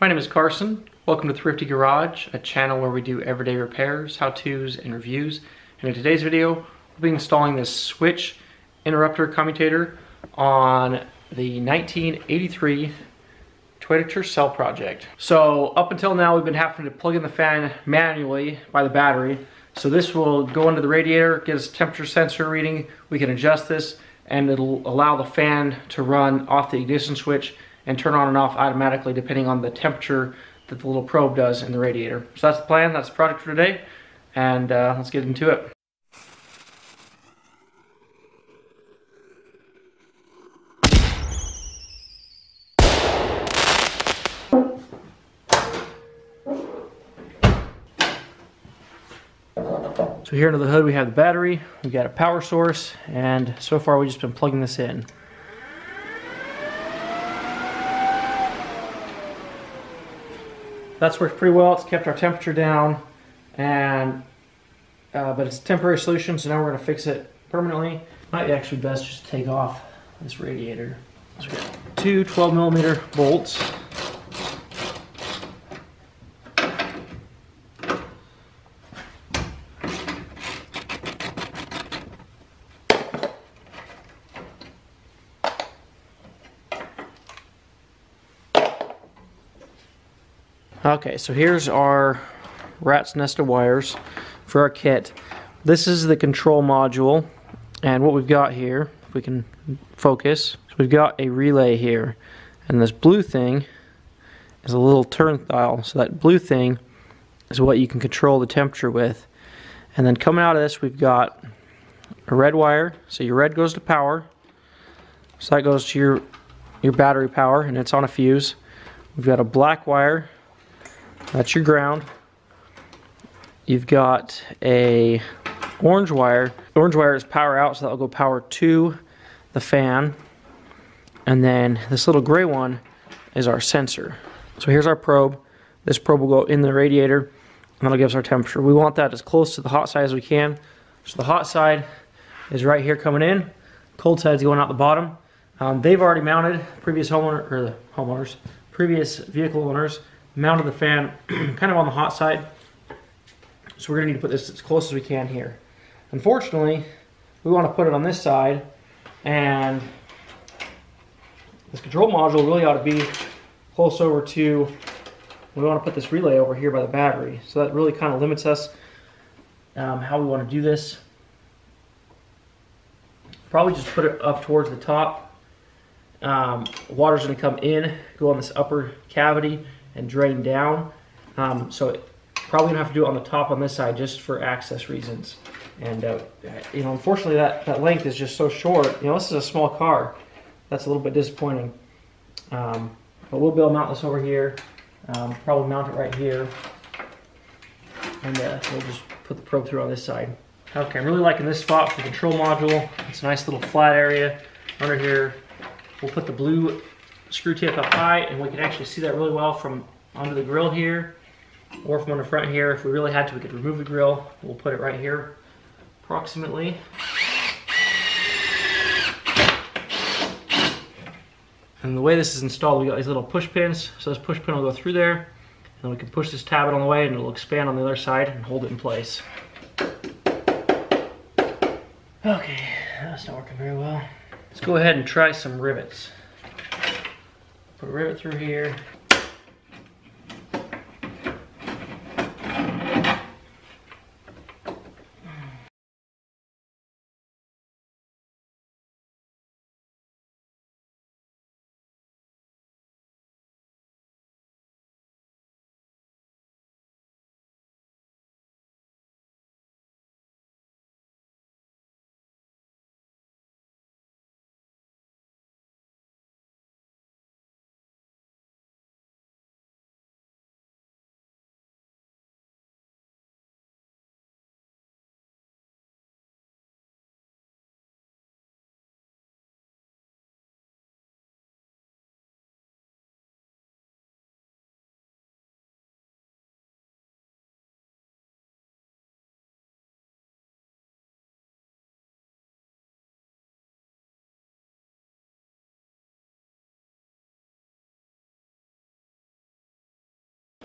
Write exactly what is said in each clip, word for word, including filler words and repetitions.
My name is Carson. Welcome to Thrifty Garage, a channel where we do everyday repairs, how-tos, and reviews. And in today's video, we'll be installing this switch interrupter commutator on the nineteen eighty-three Toyota Tercel project. So up until now, we've been having to plug in the fan manually by the battery. So this will go into the radiator, get us a temperature sensor reading. We can adjust this, and it'll allow the fan to run off the ignition switch and turn on and off automatically depending on the temperature that the little probe does in the radiator. So that's the plan, that's the project for today, and uh, let's get into it. So here under the hood we have the battery, we've got a power source, and so far we've just been plugging this in. That's worked pretty well. It's kept our temperature down, and uh, but it's a temporary solution, so now we're going to fix it permanently. Might be actually best just to take off this radiator. So we've got two twelve millimeter bolts. Okay, so here's our rat's nest of wires for our kit. This is the control module, and what we've got here, if we can focus, so we've got a relay here, and this blue thing is a little turnstile. So that blue thing is what you can control the temperature with. And then coming out of this, we've got a red wire. So your red goes to power, so that goes to your your battery power, and it's on a fuse. We've got a black wire. That's your ground. You've got a orange wire. Orange wire is power out, so that'll go power to the fan. And then this little gray one is our sensor. So here's our probe. This probe will go in the radiator, and that'll give us our temperature. We want that as close to the hot side as we can. So the hot side is right here coming in. Cold side's going out the bottom. Um, they've already mounted, previous homeowner, or the homeowners, previous vehicle owners, mounted the fan kind of on the hot side, so we're gonna need to put this as close as we can here. Unfortunately, we want to put it on this side, and this control module really ought to be close over to, we want to put this relay over here by the battery, so that really kind of limits us um, how we want to do this. Probably just put it up towards the top. Um, water's gonna come in, go on this upper cavity, and drain down, um, so it, probably gonna have to do it on the top on this side just for access reasons. And uh, you know, unfortunately, that that length is just so short. You know, this is a small car. That's a little bit disappointing. Um, but we'll be able to mount this over here. Um, probably mount it right here, and uh, we'll just put the probe through on this side. Okay, I'm really liking this spot for the control module. It's a nice little flat area under here. We'll put the blue screw tip up high, and we can actually see that really well from under the grill here, or from under front here. If we really had to, we could remove the grill. We'll put it right here, approximately. And the way this is installed, we got these little push pins. So this push pin will go through there, and then we can push this tab on the way, and it'll expand on the other side and hold it in place. Okay, that's not working very well. Let's go ahead and try some rivets. Put a rivet through here.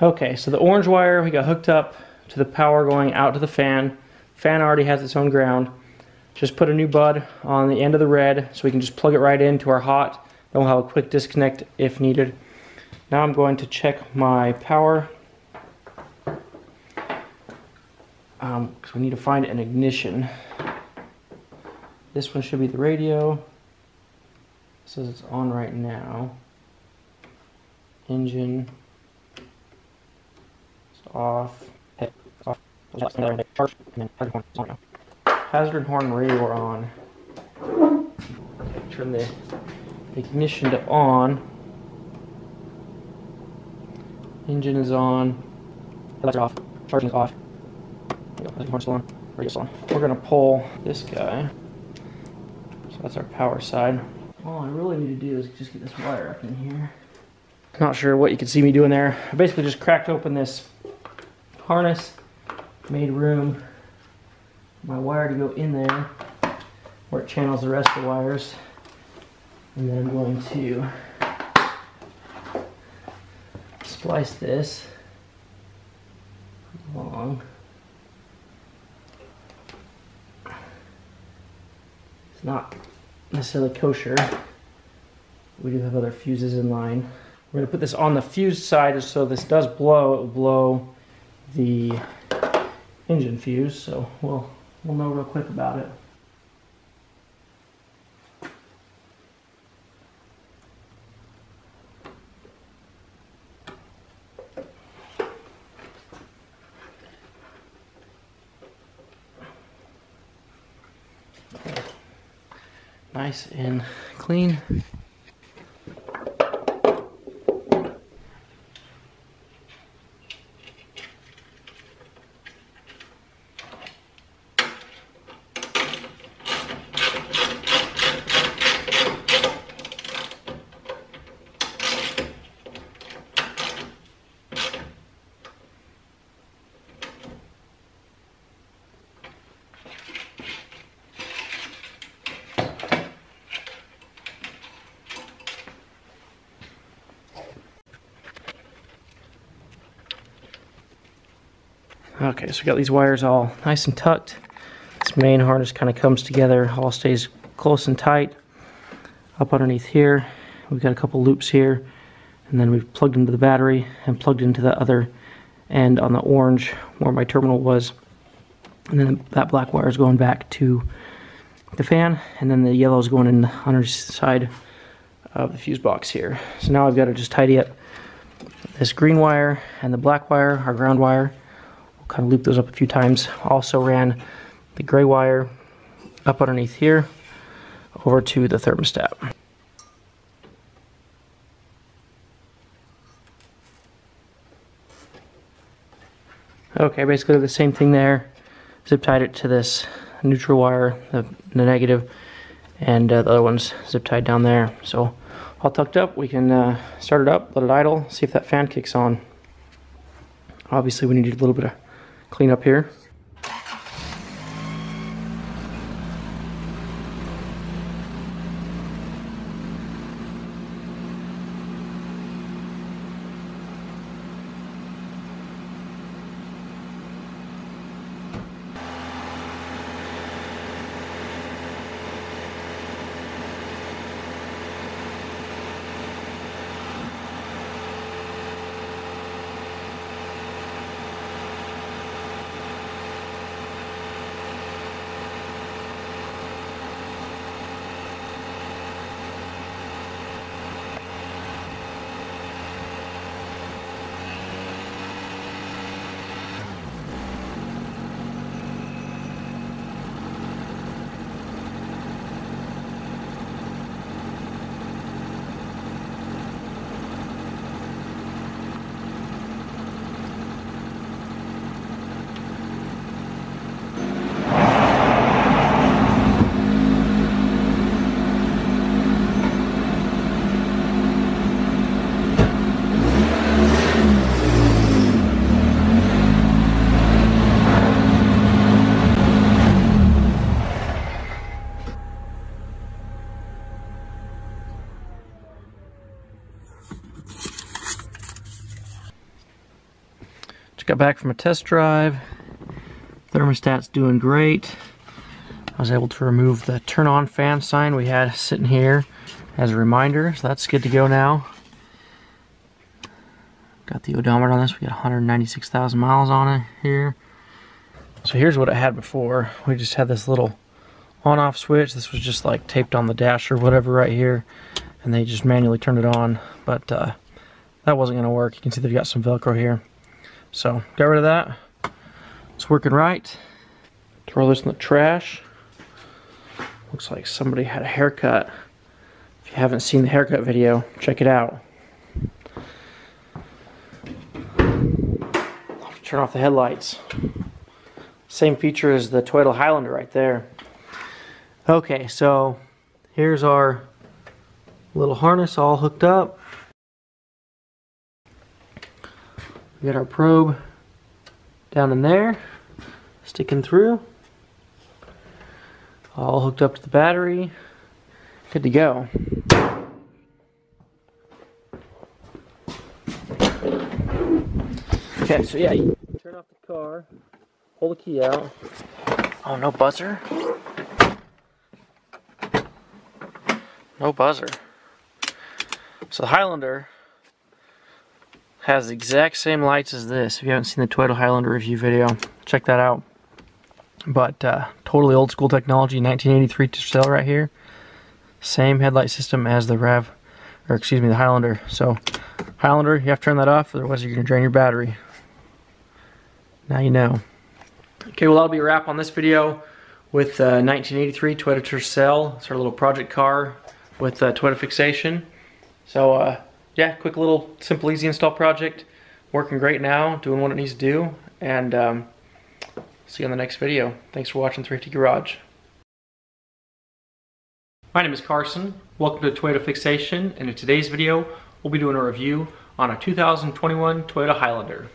Okay, so the orange wire we got hooked up to the power going out to the fan. Fan already has its own ground. Just put a new bud on the end of the red so we can just plug it right into our hot. Then we'll have a quick disconnect if needed. Now I'm going to check my power. Um, because we need to find an ignition. This one should be the radio. It says it's on right now. Engine. It's off. Hazard horn radio are on. Turn the ignition to on. Engine is on. Lights are off. Charging is off. We're going to pull this guy. So that's our power side. All I really need to do is just get this wire up in here. Not sure what you can see me doing there. I basically just cracked open this harness, made room for my wire to go in there where it channels the rest of the wires. And then I'm going to splice this along. It's not necessarily kosher. We do have other fuses in line. We're going to put this on the fuse side, so this does blow. It will blow the engine fuse, so we'll, we'll know real quick about it. Nice and clean. Okay, so we got these wires all nice and tucked. This main harness kind of comes together, all stays close and tight. Up underneath here, we've got a couple loops here, and then we've plugged into the battery and plugged into the other end on the orange where my terminal was. And then that black wire is going back to the fan, and then the yellow is going in on the side of the fuse box here. So now I've got to just tidy up this green wire and the black wire, our ground wire. Kind of loop those up a few times. Also ran the gray wire up underneath here over to the thermostat. Okay, basically the same thing there. Zip tied it to this neutral wire, the, the negative, and uh, the other one's zip tied down there. So all tucked up, we can uh, start it up, let it idle, see if that fan kicks on. Obviously we need a little bit of clean up here. got back from a test drive. Thermostat's doing great. I was able to remove the turn on fan sign we had sitting here as a reminder, so that's good to go now. Got the odometer on this, we got one hundred ninety-six thousand miles on it here. So here's what it had before. We just had this little on-off switch. This was just like taped on the dash or whatever right here, and they just manually turned it on, but uh, that wasn't gonna work. You can see they've got some Velcro here. So got rid of that. It's working right. Throw this in the trash. Looks like somebody had a haircut. If you haven't seen the haircut video, check it out. I'll have to turn off the headlights. Same feature as the Toyota Highlander right there. Okay, so here's our little harness all hooked up. We got our probe down in there, sticking through. All hooked up to the battery. Good to go. Okay, so yeah, you turn off the car, pull the key out. Oh, no buzzer? No buzzer. So the Highlander has the exact same lights as this. If you haven't seen the Toyota Highlander review video, check that out. But uh, totally old school technology, nineteen eighty-three Tercel right here. Same headlight system as the Rav, or excuse me, the Highlander. So Highlander, you have to turn that off, otherwise you're gonna drain your battery. Now you know. Okay, well that'll be a wrap on this video with uh, nineteen eighty-three Toyota Tercel. It's our little project car with uh, Toyota fixation. So uh, yeah, quick little simple easy install project. Working great now, doing what it needs to do, and um, see you on the next video. Thanks for watching Thrifty Garage. My name is Carson. Welcome to Toyota Fixation, and in today's video, we'll be doing a review on a two thousand twenty-one Toyota Highlander.